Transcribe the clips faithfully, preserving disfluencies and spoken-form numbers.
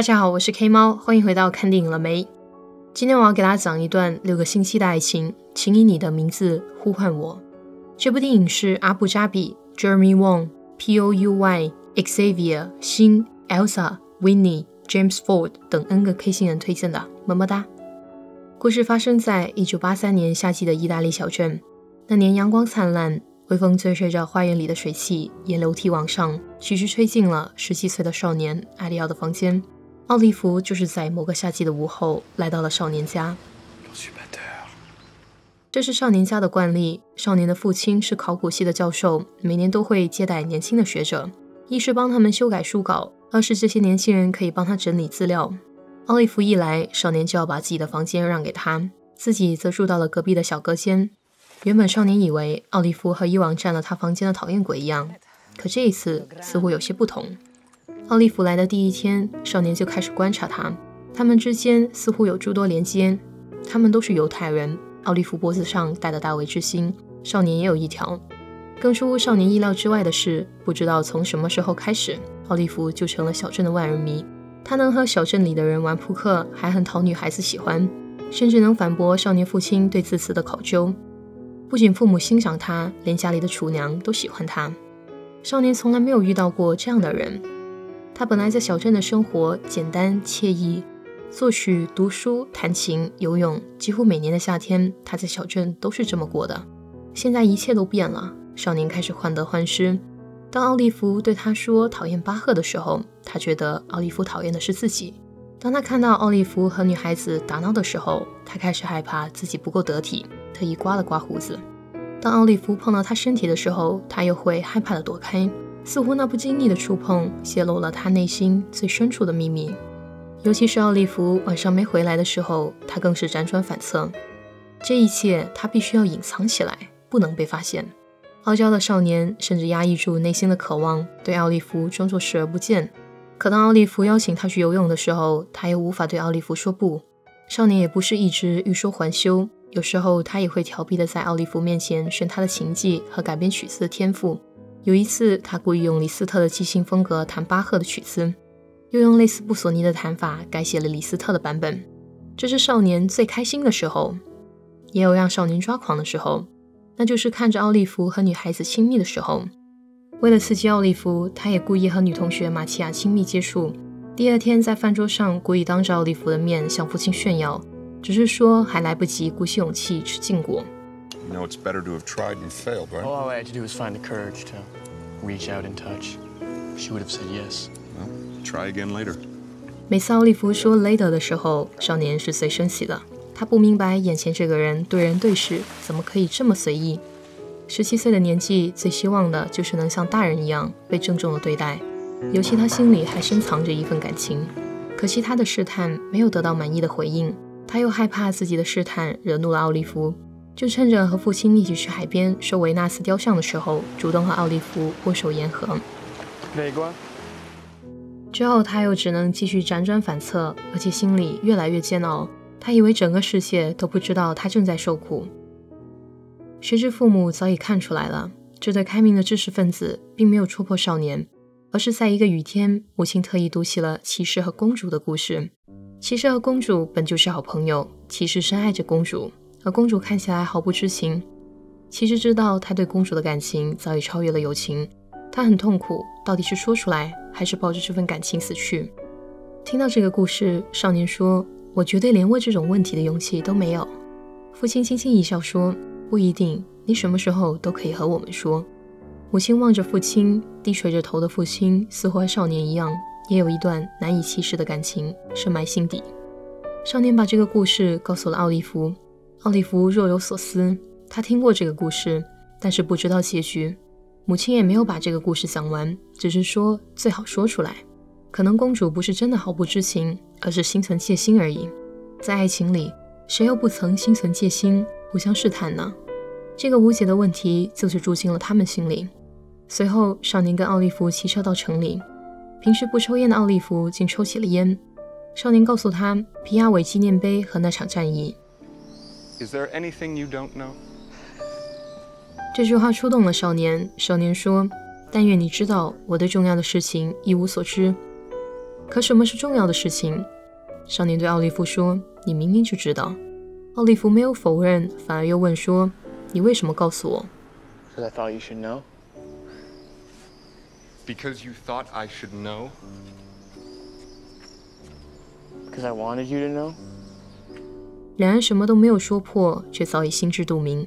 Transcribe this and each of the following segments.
大家好，我是 K 猫，欢迎回到看电影了没。今天我要给大家讲一段六个星期的爱情，请以你的名字呼唤我。这部电影是阿布扎比 Jeremy Wong P O U Y Xavier 星 Elsa Winnie James Ford 等 N 个 K 星人推荐的，么么哒。故事发生在一九八三年夏季的意大利小镇，那年阳光灿烂，微风吹吹着花园里的水汽，沿楼梯往上，徐徐吹进了十七岁的少年艾利奥的房间。奥利弗就是在某个夏季的午后来到了少年家。这是少年家的惯例，少年的父亲是考古系的教授，每年都会接待年轻的学者，一是帮他们修改书稿，二是这些年轻人可以帮他整理资料。奥利弗一来，少年就要把自己的房间让给他，自己则住到了隔壁的小隔间。原本少年以为奥利弗和以往占了他房间的讨厌鬼一样，可这一次似乎有些不同。奥利弗来的第一天，少年就开始观察他，他们之间似乎有诸多连接。他们都是犹太人，奥利弗脖子上戴的大卫之星，少年也有一条。更出乎少年意料之外的是，不知道从什么时候开始，奥利弗就成了小镇的万人迷。他能和小镇里的人玩扑克，还很讨女孩子喜欢，甚至能反驳少年父亲对字词的考究。不仅父母欣赏他，连家里的厨娘都喜欢他。少年从来没有遇到过这样的人。他本来在小镇的生活简单惬意，作曲、读书、弹琴、游泳，几乎每年的夏天他在小镇都是这么过的。现在一切都变了，少年开始患得患失。当奥利弗对他说讨厌巴赫的时候，他觉得奥利弗讨厌的是自己。当他看到奥利弗和女孩子打闹的时候，他开始害怕自己不够得体，特意刮了刮胡子。当奥利弗碰到他身体的时候，他又会害怕地躲开，似乎那不经意的触碰泄露了他内心最深处的秘密。尤其是奥利弗晚上没回来的时候，他更是辗转反侧。这一切他必须要隐藏起来，不能被发现。傲娇的少年甚至压抑住内心的渴望，对奥利弗装作视而不见。可当奥利弗邀请他去游泳的时候，他又无法对奥利弗说不。少年也不是一直欲说还休，有时候他也会调皮的在奥利弗面前炫他的琴技和改编曲子的天赋。有一次，他故意用李斯特的即兴风格弹巴赫的曲子，又用类似布索尼的弹法改写了李斯特的版本。这是少年最开心的时候，也有让少年抓狂的时候，那就是看着奥利弗和女孩子亲密的时候。为了刺激奥利弗，他也故意和女同学玛琪亚亲密接触。第二天在饭桌上，故意当着奥利弗的面向父亲炫耀，只是说还来不及鼓起勇气吃禁果。You know it's better to have tried and failed, right? All I had to do was find the courage to reach out and touch. She would have said yes. Well, try again later. 每次奥利弗说 later 的时候，少年是随身喜的。他不明白眼前这个人对人对事怎么可以这么随意。十七岁的年纪，最希望的就是能像大人一样被郑重的对待，尤其他心里还深藏着一份感情。可惜他的试探没有得到满意的回应，他又害怕自己的试探惹怒了奥利弗，就趁着和父亲一起去海边收维纳斯雕像的时候，主动和奥利弗握手言和。之后他又只能继续辗转反侧，而且心里越来越煎熬，他以为整个世界都不知道他正在受苦。谁知父母早已看出来了，这对开明的知识分子并没有戳破少年，而是在一个雨天，母亲特意读起了骑士和公主的故事。骑士和公主本就是好朋友，骑士深爱着公主，而公主看起来毫不知情。骑士知道他对公主的感情早已超越了友情，他很痛苦，到底是说出来，还是抱着这份感情死去？听到这个故事，少年说：“我绝对连问这种问题的勇气都没有。”父亲轻轻一笑说：“不一定，你什么时候都可以和我们说。”母亲望着父亲，低垂着头的父亲似乎和少年一样，也有一段难以启齿的感情深埋心底。少年把这个故事告诉了奥利弗，奥利弗若有所思，他听过这个故事，但是不知道结局。母亲也没有把这个故事讲完，只是说最好说出来。可能公主不是真的毫不知情，而是心存戒心而已。在爱情里，谁又不曾心存戒心，互相试探呢？这个无解的问题就是住进了他们心里。随后，少年跟奥利弗骑车到城里。平时不抽烟的奥利弗竟抽起了烟。少年告诉他皮亚韦纪念碑和那场战役。Is there anything you don't know? 这句话触动了少年。少年说：“但愿你知道，我对重要的事情一无所知。”可什么是重要的事情？少年对奥利弗说：“你明明就知道。”奥利弗没有否认，反而又问说：“你为什么告诉我？” Because I thought you should know. Because you thought I should know. Because I wanted you to know. 两人什么都没有说破，却早已心知肚明。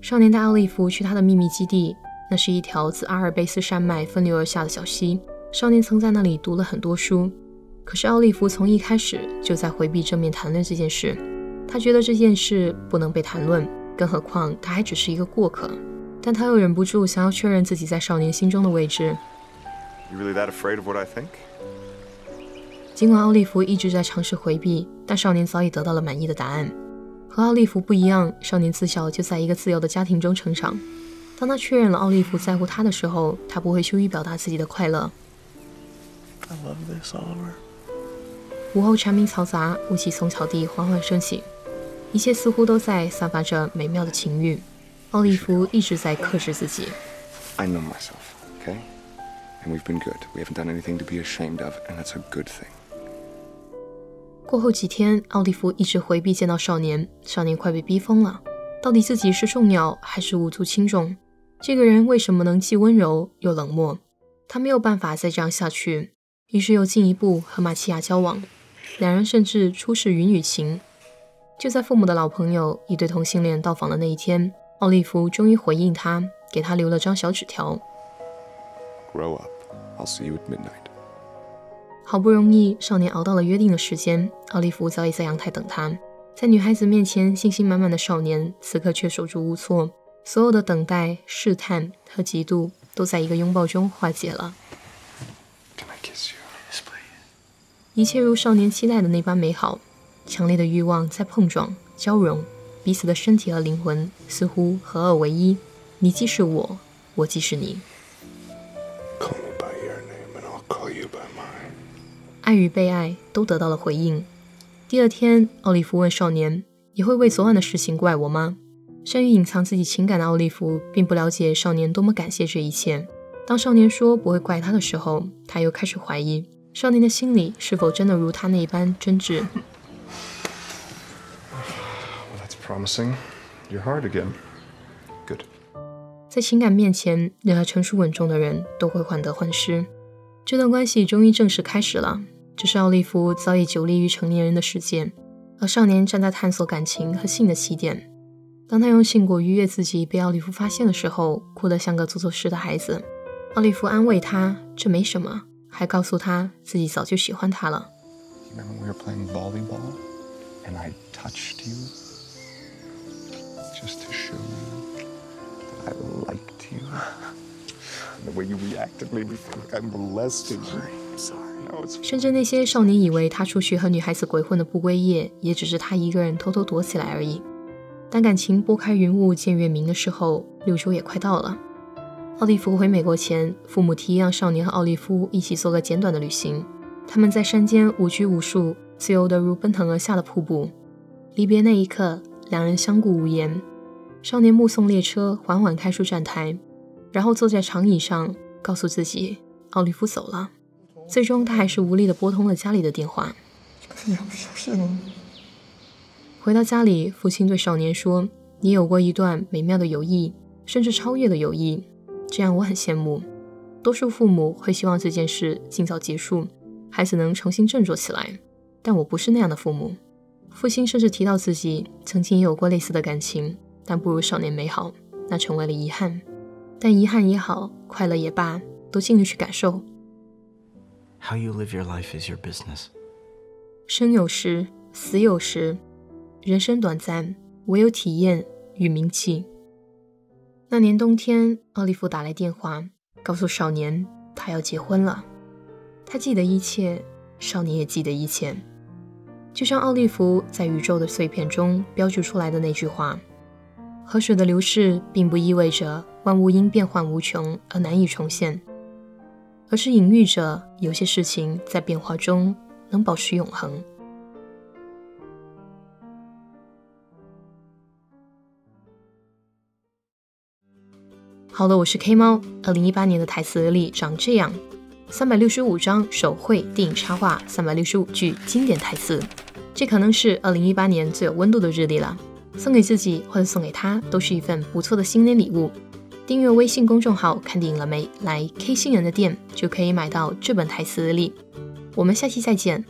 少年带奥利弗去他的秘密基地，那是一条自阿尔卑斯山脉分流而下的小溪。少年曾在那里读了很多书，可是奥利弗从一开始就在回避正面谈论这件事。他觉得这件事不能被谈论，更何况他还只是一个过客。但他又忍不住想要确认自己在少年心中的位置。You really that afraid of what I think? 尽管奥利弗一直在尝试回避，但少年早已得到了满意的答案。和奥利弗不一样，少年自小就在一个自由的家庭中成长。当他确认了奥利弗在乎他的时候，他不会羞于表达自己的快乐。I love this, Oliver. 午后蝉鸣嘈杂，雾气从草地缓缓升起，一切似乎都在散发着美妙的情欲。奥利弗一直在克制自己。I know myself, okay? And we've been good. We haven't done anything to be ashamed of, and that's a good thing. 过后几天，奥利弗一直回避见到少年，少年快被逼疯了。到底自己是重要还是无足轻重？这个人为什么能既温柔又冷漠？他没有办法再这样下去，于是又进一步和玛奇亚交往，两人甚至初试云雨情。就在父母的老朋友一对同性恋到访的那一天，奥利弗终于回应他，给他留了张小纸条。Grow up, I'll see you at midnight. 好不容易，少年熬到了约定的时间，奥利弗早已在阳台等他。在女孩子面前信心满满的少年，此刻却手足无措，所有的等待、试探和嫉妒都在一个拥抱中化解了。Can I kiss you? Yes, please. 一切如少年期待的那般美好，强烈的欲望在碰撞、交融，彼此的身体和灵魂似乎合二为一。你既是我，我既是你。爱与被爱都得到了回应。第二天，奥利弗问少年：“你会为昨晚的事情怪我吗？”善于隐藏自己情感的奥利弗并不了解少年多么感谢这一切。当少年说不会怪他的时候，他又开始怀疑少年的心里是否真的如他那般真挚。Well, that's promising. You're hard again. Good. 在情感面前，任何成熟稳重的人都会患得患失。这段关系终于正式开始了。只是奥利弗早已久立于成年人的世界，而少年站在探索感情和性的起点。当他用性果愉悦自己被奥利弗发现的时候，哭得像个做错事的孩子。奥利弗安慰他，这没什么，还告诉他自己早就喜欢他了。甚至那些少年以为他出去和女孩子鬼混的不归夜，也只是他一个人偷偷躲起来而已。当感情拨开云雾见月明的时候，六周也快到了。奥利弗回美国前，父母提议让少年和奥利弗一起做个简短的旅行。他们在山间无拘无束，自由得如奔腾而下的瀑布。离别那一刻，两人相顾无言。少年目送列车缓缓开出站台，然后坐在长椅上，告诉自己奥利弗走了。最终，他还是无力地拨通了家里的电话。回到家里，父亲对少年说：“你有过一段美妙的友谊，甚至超越的友谊，这样我很羡慕。多数父母会希望这件事尽早结束，孩子能重新振作起来。但我不是那样的父母。”父亲甚至提到自己曾经也有过类似的感情，但不如少年美好，那成为了遗憾。但遗憾也好，快乐也罢，都尽力去感受。How you live your life is your business. 生有时，死有时，人生短暂，唯有体验与铭记。那年冬天，奥利弗打来电话，告诉少年他要结婚了。他记得一切，少年也记得一切，就像奥利弗在宇宙的碎片中标注出来的那句话：河水的流逝并不意味着万物因变幻无穷而难以重现，而是隐喻着有些事情在变化中能保持永恒。好了，我是 K 猫。二零一八年的台词里长这样。三百六十五张手绘电影插画，三百六十五句经典台词。这可能是二零一八年最有温度的日历了，送给自己或者送给他，都是一份不错的新年礼物。订阅微信公众号“看电影了没”，来 K 星人的店就可以买到这本台词日历。我们下期再见。